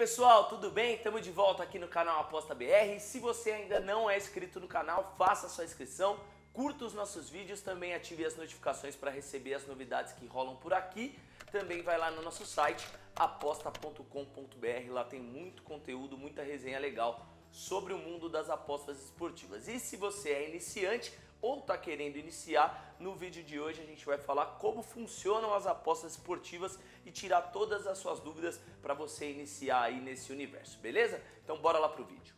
pessoal, tudo bem? Estamos de volta aqui no canal Aposta BR. Se você ainda não é inscrito no canal, faça sua inscrição, curta os nossos vídeos, também ative as notificações para receber as novidades que rolam por aqui. Também vai lá no nosso site aposta.com.br, lá tem muito conteúdo, muita resenha legal sobre o mundo das apostas esportivas. E se você é iniciante ou está querendo iniciar, no vídeo de hoje a gente vai falar como funcionam as apostas esportivas e tirar todas as suas dúvidas para você iniciar aí nesse universo, beleza? Então bora lá pro vídeo.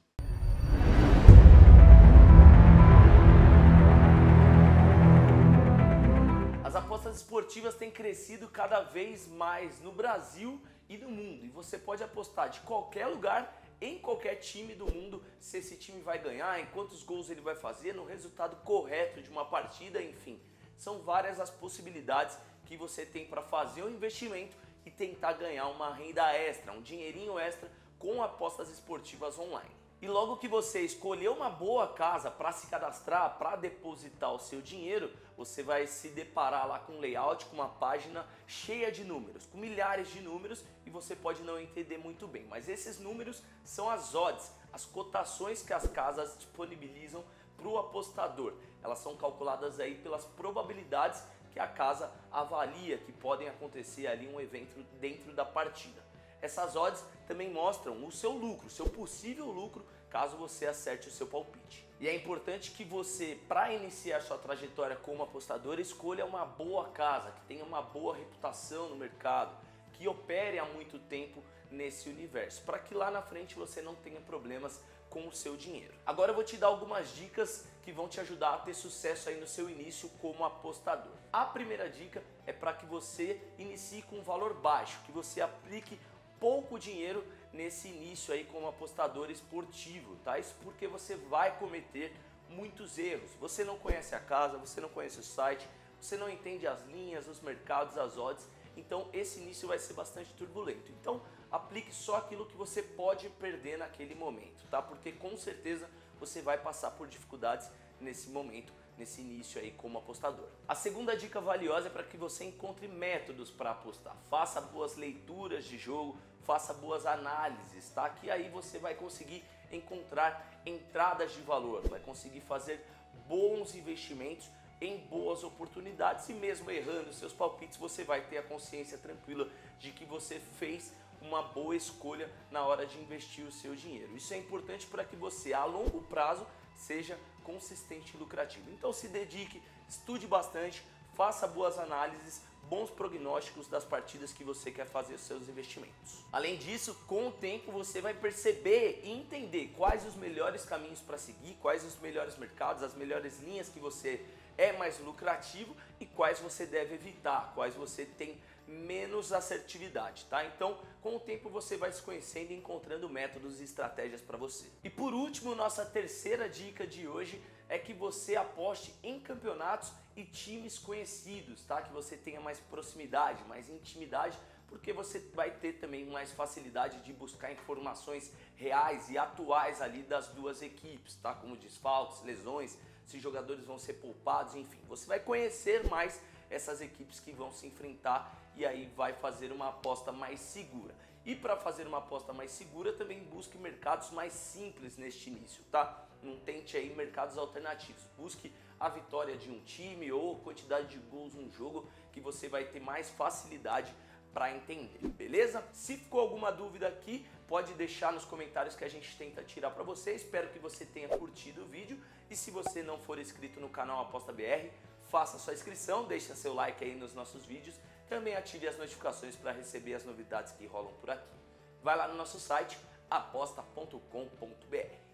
As apostas esportivas têm crescido cada vez mais no Brasil e no mundo, e você pode apostar de qualquer lugar em qualquer time do mundo, se esse time vai ganhar, em quantos gols ele vai fazer, no resultado correto de uma partida, enfim. São várias as possibilidades que você tem para fazer um investimento e tentar ganhar uma renda extra, um dinheirinho extra com apostas esportivas online. E logo que você escolher uma boa casa para se cadastrar, para depositar o seu dinheiro, você vai se deparar lá com um layout, com uma página cheia de números, com milhares de números, e você pode não entender muito bem, mas esses números são as odds, as cotações que as casas disponibilizam para o apostador. Elas são calculadas aí pelas probabilidades que a casa avalia que podem acontecer ali um evento dentro da partida. Essas odds também mostram o seu lucro, seu possível lucro, caso você acerte o seu palpite. E é importante que você, para iniciar sua trajetória como apostador, escolha uma boa casa, que tenha uma boa reputação no mercado, que opere há muito tempo nesse universo, para que lá na frente você não tenha problemas com o seu dinheiro. Agora eu vou te dar algumas dicas que vão te ajudar a ter sucesso aí no seu início como apostador. A primeira dica é para que você inicie com um valor baixo, que você aplique pouco dinheiro nesse início aí como apostador esportivo, tá? Isso porque você vai cometer muitos erros. Você não conhece a casa, você não conhece o site, você não entende as linhas, os mercados, as odds, então esse início vai ser bastante turbulento. Então aplique só aquilo que você pode perder naquele momento, tá? Porque com certeza você vai passar por dificuldades nesse momento, nesse início aí como apostador. A segunda dica valiosa é para que você encontre métodos para apostar. Faça boas leituras de jogo, faça boas análises, tá? Que aí você vai conseguir encontrar entradas de valor, vai conseguir fazer bons investimentos em boas oportunidades, e mesmo errando seus palpites, você vai ter a consciência tranquila de que você fez uma boa escolha na hora de investir o seu dinheiro. Isso é importante para que você, a longo prazo, seja consistente e lucrativo. Então se dedique, estude bastante, faça boas análises, bons prognósticos das partidas que você quer fazer os seus investimentos. Além disso, com o tempo você vai perceber e entender quais os melhores caminhos para seguir, quais os melhores mercados, as melhores linhas que você é mais lucrativo e quais você deve evitar, quais você tem menos assertividade, tá? Então, com o tempo você vai se conhecendo e encontrando métodos e estratégias para você. E por último, nossa terceira dica de hoje é que você aposte em campeonatos e times conhecidos, tá? Que você tenha mais proximidade, mais intimidade, porque você vai ter também mais facilidade de buscar informações reais e atuais ali das duas equipes, tá? Como desfalques, lesões, se jogadores vão ser poupados, enfim. Você vai conhecer mais essas equipes que vão se enfrentar e aí vai fazer uma aposta mais segura. E para fazer uma aposta mais segura, também busque mercados mais simples neste início, tá? Não tente aí mercados alternativos. Busque a vitória de um time ou quantidade de gols num jogo que você vai ter mais facilidade para entender, beleza? Se ficou alguma dúvida aqui, pode deixar nos comentários que a gente tenta tirar para você. Espero que você tenha curtido o vídeo, e se você não for inscrito no canal Aposta BR, faça sua inscrição, deixa seu like aí nos nossos vídeos, também ative as notificações para receber as novidades que rolam por aqui. Vai lá no nosso site aposta.com.br.